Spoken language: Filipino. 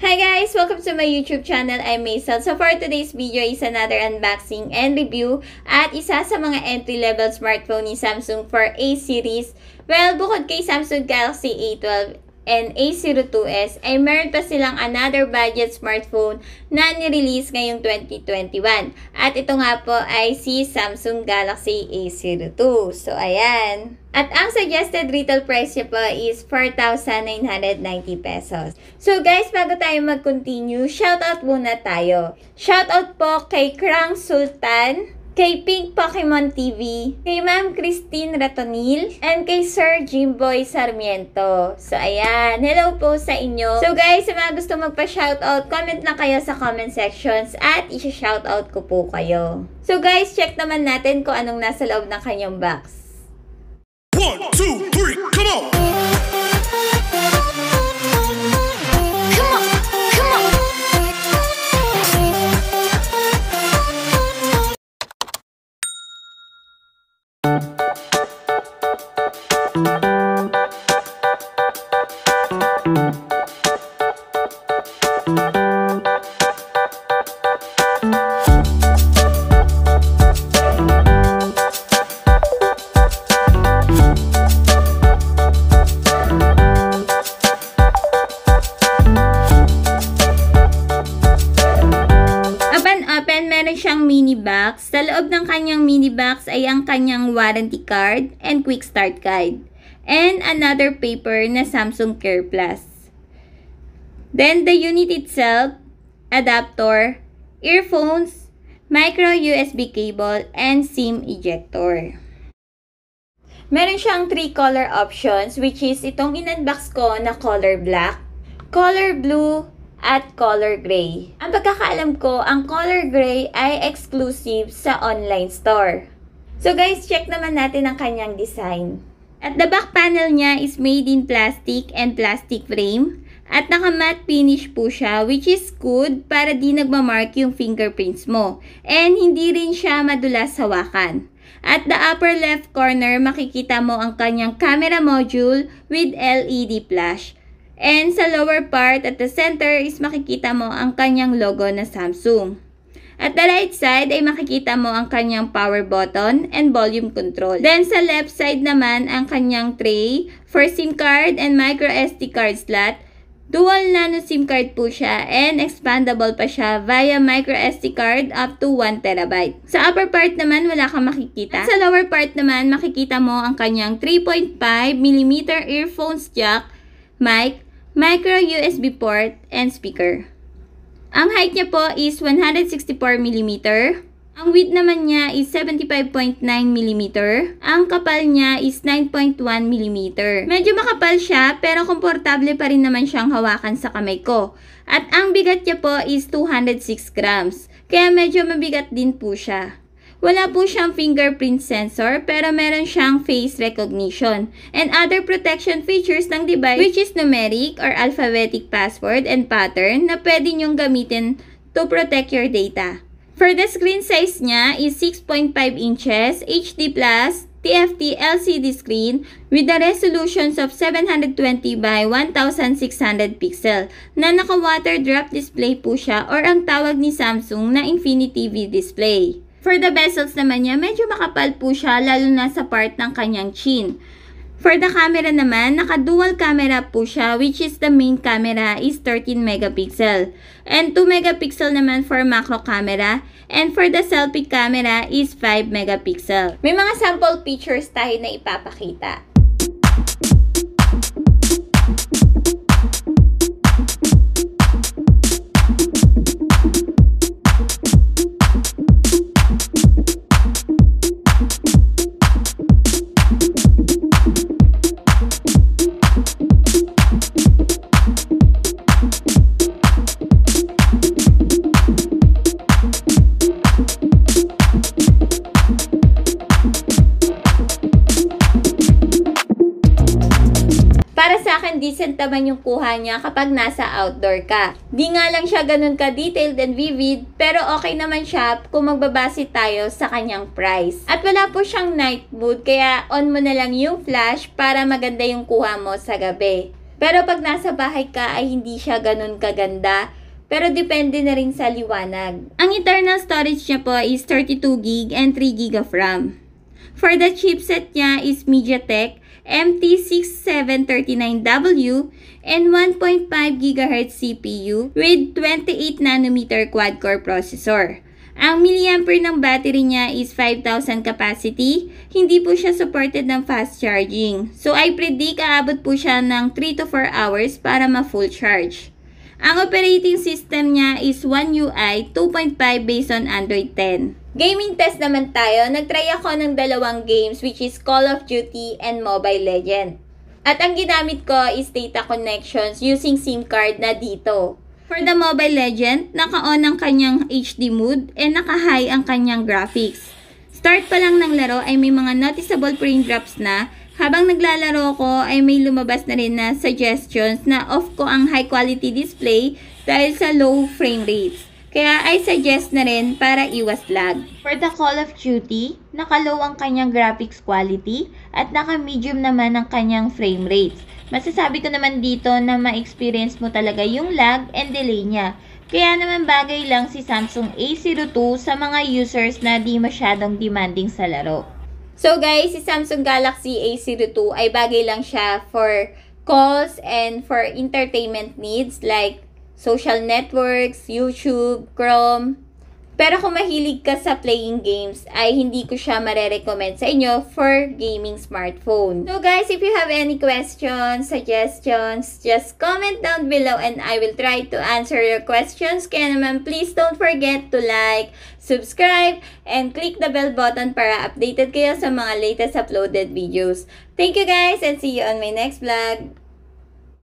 Hi guys! Welcome to my YouTube channel. I'm Miziel. So for today's video is another unboxing and review at isa sa mga entry-level smartphone ni Samsung for A series. Well, bukod kay Samsung Galaxy A12 and A02s, ay meron pa silang another budget smartphone na nirelease ngayong 2021. At ito nga po ay si Samsung Galaxy A02. So ayan. At ang suggested retail price niya po is 4,990 pesos. So guys, bago tayo mag-continue, shoutout muna tayo. Shoutout po kay Krang Sultan, kay Pink Pokemon TV, kay Ma'am Christine Ratonil, and kay Sir Jimboy Sarmiento. So ayan, hello po sa inyo. So guys, sa mga gusto magpa-shoutout, comment na kayo sa comment sections at i-shoutout ko po kayo. So guys, check naman natin kung anong nasa loob ng kanyang box. 1, 2, 3, come on! Box. Sa loob ng kanyang mini box ay ang kanyang warranty card and quick start guide and another paper na Samsung Care Plus. Then the unit itself, adapter, earphones, micro USB cable, and SIM ejector. Meron siyang 3 color options which is itong in-unbox ko na color black, color blue, at color gray. Ang pagkakaalam ko, ang color gray ay exclusive sa online store. So guys, check naman natin ang kanyang design. At the back panel niya is made in plastic and plastic frame. At naka-matte finish po siya, which is good para di nagmamark yung fingerprints mo. And hindi rin siya madulas hawakan. At the upper left corner, makikita mo ang kanyang camera module with LED flash. And sa lower part at the center is makikita mo ang kanyang logo na Samsung. At the right side ay makikita mo ang kanyang power button and volume control. Then sa left side naman ang kanyang tray for SIM card and micro SD card slot. Dual nano SIM card po siya and expandable pa siya via micro SD card up to 1TB. Sa upper part naman wala kang makikita. At sa lower part naman makikita mo ang kanyang 3.5mm earphones jack, mic, micro USB port, and speaker. Ang height niya po is 164mm. Ang width naman niya is 75.9mm. Ang kapal niya is 9.1mm. Medyo makapal siya pero komportable pa rin naman siyang hawakan sa kamay ko. At ang bigat niya po is 206 grams. Kaya medyo mabigat din po siya. Wala po siyang fingerprint sensor pero meron siyang face recognition and other protection features ng device which is numeric or alphabetic password and pattern na pwede niyong gamitin to protect your data. For the screen size niya is 6.5 inches, HD+, TFT LCD screen with the resolutions of 720x1600 pixel na naka-water drop display po siya or ang tawag ni Samsung na Infinity V display. For the bezels naman niya, medyo makapal po siya lalo na sa part ng kanyang chin. For the camera naman, naka-dual camera po siya which is the main camera is 13 megapixel. And 2 megapixel naman for macro camera. And for the selfie camera is 5 megapixel. May mga sample pictures tayo na ipapakita. Para sa akin, decent naman yung kuha niya kapag nasa outdoor ka. Di nga lang siya ganun ka-detailed and vivid, pero okay naman siya kung magbabase tayo sa kanyang price. At wala po siyang night mode, kaya on mo na lang yung flash para maganda yung kuha mo sa gabi. Pero pag nasa bahay ka ay hindi siya ganun kaganda. Pero depende na rin sa liwanag. Ang internal storage niya po is 32GB and 3GB of RAM. For the chipset niya is MediaTek MT6739W and 1.5 GHz CPU with 28nm quad-core processor. Ang milliampere ng battery niya is 5,000 capacity. Hindi po siya supported ng fast charging. So I predict aabot po siya ng 3 to 4 hours para ma-full charge. Ang operating system niya is One UI 2.5 based on Android 10. Gaming test naman tayo. Nagtry ako ng dalawang games which is Call of Duty and Mobile Legends. At ang ginamit ko is data connections using SIM card na dito. For the Mobile Legends, naka-on ang kanyang HD mode and naka-high ang kanyang graphics. Start pa lang ng laro ay may mga noticeable frame drops na. Habang naglalaro ko ay may lumabas na rin na suggestions na off ko ang high quality display dahil sa low frame rates. Kaya I suggest na rin para iwas lag. For the Call of Duty, naka-low ang kanyang graphics quality at naka-medium naman ang kanyang frame rates. Masasabi ko naman dito na ma-experience mo talaga yung lag and delay niya. Kaya naman bagay lang si Samsung A02 sa mga users na di masyadong demanding sa laro. So guys, si Samsung Galaxy A02 ay bagay lang siya for calls and for entertainment needs like social networks, YouTube, Chrome. Pero kung mahilig ka sa playing games, ay hindi ko siya marerecommend sa inyo for gaming smartphone. So guys, if you have any questions, suggestions, just comment down below and I will try to answer your questions. Kaya naman, please don't forget to like, subscribe, and click the bell button para updated kayo sa mga latest uploaded videos. Thank you guys and see you on my next vlog.